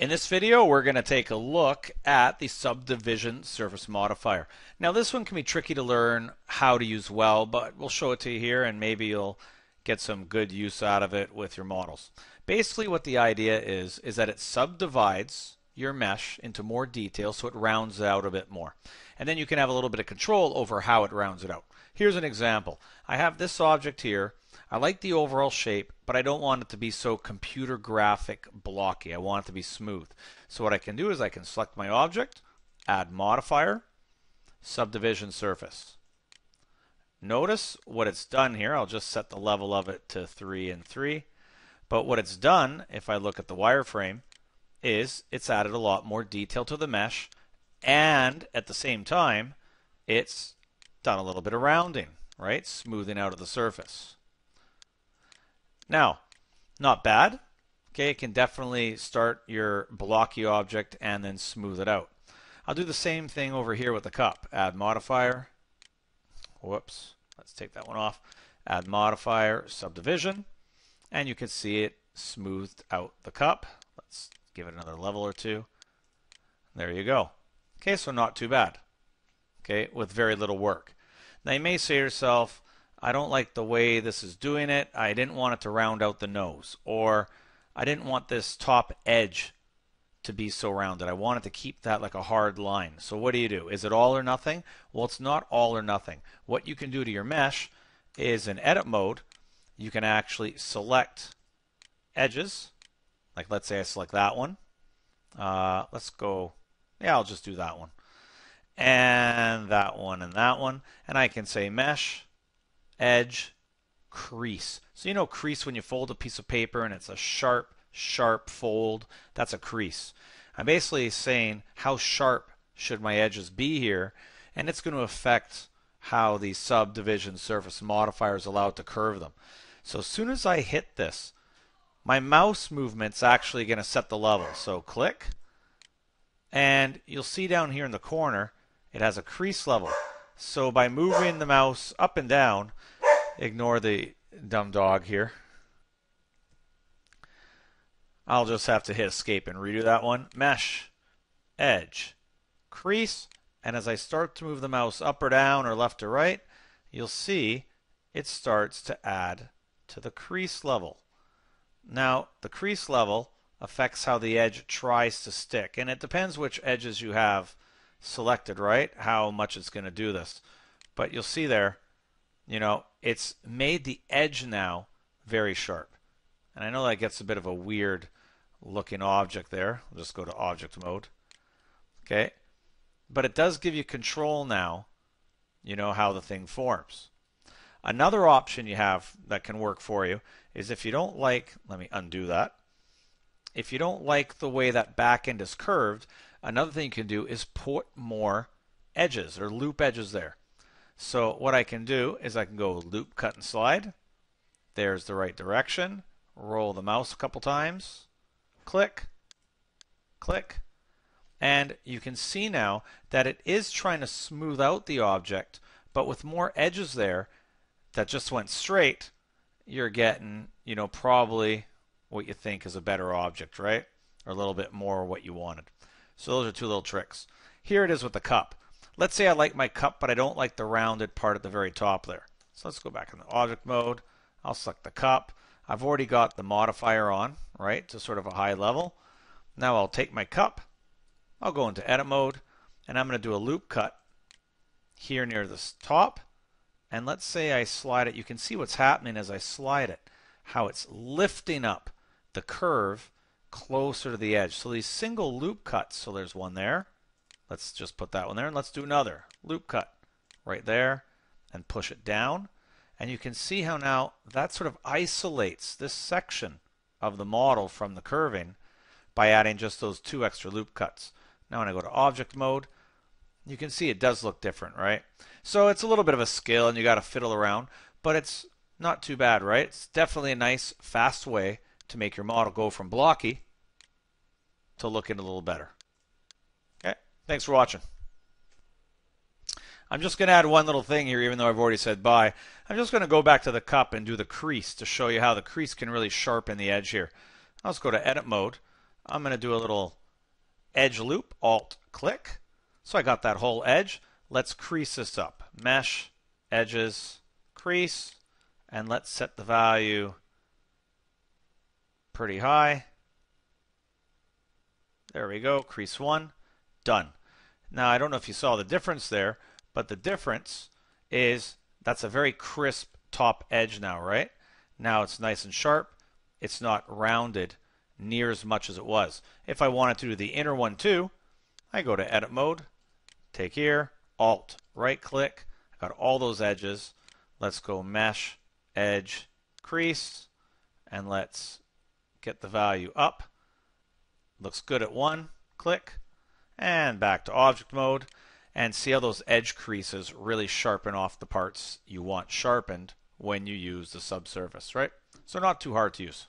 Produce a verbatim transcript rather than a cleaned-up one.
In this video, we're going to take a look at the subdivision surface modifier. Now, this one can be tricky to learn how to use well, but we'll show it to you here and maybe you'll get some good use out of it with your models. Basically, what the idea is, is that it subdivides your mesh into more detail so it rounds out a bit more. And then you can have a little bit of control over how it rounds it out. Here's an example. I have this object here. I like the overall shape, but I don't want it to be so computer graphic blocky. I want it to be smooth. So what I can do is I can select my object, add modifier, subdivision surface. Notice what it's done here. I'll just set the level of it to three and three. But what it's done, if I look at the wireframe, is it's added a lot more detail to the mesh, and at the same time, it's done a little bit of rounding, right? Smoothing out of the surface. Now, not bad. Okay, it can definitely start your blocky object and then smooth it out. I'll do the same thing over here with the cup. Add modifier. Whoops. Let's take that one off. Add modifier, subdivision. And you can see it smoothed out the cup. Let's give it another level or two. There you go. Okay, so not too bad. Okay, with very little work. Now you may say to yourself, I don't like the way this is doing it. I didn't want it to round out the nose, or I didn't want this top edge to be so rounded. I wanted to keep that like a hard line. So what do you do? Is it all or nothing? Well, it's not all or nothing. What you can do to your mesh is in edit mode, you can actually select edges. Like let's say I select that one. Uh, let's go, yeah, I'll just do that one. And that one and that one. And I can say mesh edge crease. So you know crease when you fold a piece of paper and it's a sharp, sharp fold. That's a crease. I'm basically saying how sharp should my edges be here, and it's going to affect how the subdivision surface modifier is allowed to curve them. So as soon as I hit this, my mouse movement's actually going to set the level. So click, and you'll see down here in the corner it has a crease level. So by moving the mouse up and down, ignore the dumb dog here. I'll just have to hit escape and redo that one. Mesh, edge, crease, and as I start to move the mouse up or down or left or right, you'll see it starts to add to the crease level. Now, the crease level affects how the edge tries to stick, and it depends which edges you have selected, right, how much it's going to do this. But you'll see there, you know, it's made the edge now very sharp. And I know that gets a bit of a weird looking object there. I'll just go to object mode. Okay, but it does give you control now, you know, how the thing forms. Another option you have that can work for you is if you don't like, let me undo that. If you don't like the way that back end is curved, another thing you can do is put more edges or loop edges there. So what I can do is I can go loop cut and slide. There's the right direction. Roll the mouse a couple times. Click, click. And you can see now that it is trying to smooth out the object, but with more edges there that just went straight, you're getting, you know, probably what you think is a better object, right? Or a little bit more what you wanted. So those are two little tricks. Here it is with the cup. Let's say I like my cup, but I don't like the rounded part at the very top there. So let's go back in the object mode. I'll select the cup. I've already got the modifier on, right, to sort of a high level. Now I'll take my cup. I'll go into edit mode, and I'm going to do a loop cut here near this top. And let's say I slide it. You can see what's happening as I slide it, how it's lifting up the curve closer to the edge. So these single loop cuts, so there's one there. Let's just put that one there, and let's do another loop cut right there and push it down. And you can see how now that sort of isolates this section of the model from the curving by adding just those two extra loop cuts. Now when I go to object mode, you can see it does look different, right? So it's a little bit of a skill and you got to fiddle around, but it's not too bad, right? It's definitely a nice, fast way to make your model go from blocky to look in a little better. Okay, thanks for watching. I'm just going to add one little thing here, even though I've already said bye. I'm just going to go back to the cup and do the crease to show you how the crease can really sharpen the edge here. Let's go to edit mode. I'm going to do a little edge loop, alt click. So I got that whole edge. Let's crease this up. Mesh, edges, crease, and let's set the value pretty high. There we go, crease one, done. Now I don't know if you saw the difference there, but the difference is that's a very crisp top edge now, right? Now it's nice and sharp. It's not rounded near as much as it was. If I wanted to do the inner one too, I go to edit mode, take here, alt, right click, I got all those edges. Let's go mesh, edge, crease, and let's get the value up. Looks good at one, click, and back to object mode, and see how those edge creases really sharpen off the parts you want sharpened when you use the subsurface, right? So not too hard to use.